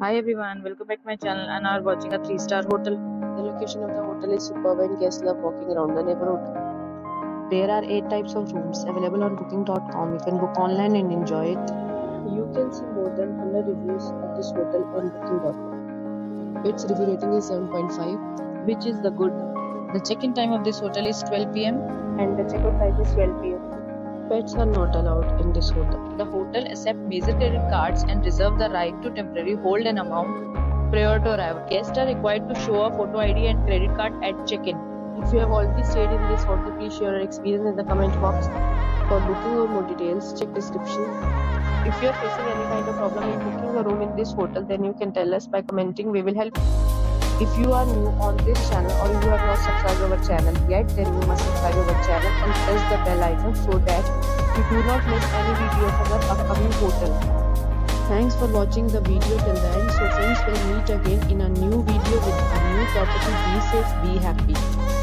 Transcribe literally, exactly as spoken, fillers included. Hi everyone, welcome back to my channel and are watching a three star hotel. The location of the hotel is superb and guests love walking around the neighborhood. There are eight types of rooms available on booking dot com. You can book online and enjoy it. You can see more than one hundred reviews of this hotel on booking dot com. Its review rating is seven point five, which is the good. The check-in time of this hotel is twelve p m and the check-out time is twelve p m Pets are not allowed in this hotel. The hotel accepts major credit cards and reserves the right to temporarily hold an amount prior to arrival. Guests are required to show a photo I D and credit card at check-in. If you have already stayed in this hotel, please share your experience in the comment box. For booking or more details, check description. If you are facing any kind of problem in booking a room in this hotel, then you can tell us by commenting. We will help. If you are new on this channel or if you have not subscribed to our channel yet, then you must subscribe to our channel and press the bell icon so that you do not miss any video from our upcoming hotel. Thanks for watching the video till the end. So friends, we'll meet again in a new video with a new property. Be safe, be happy.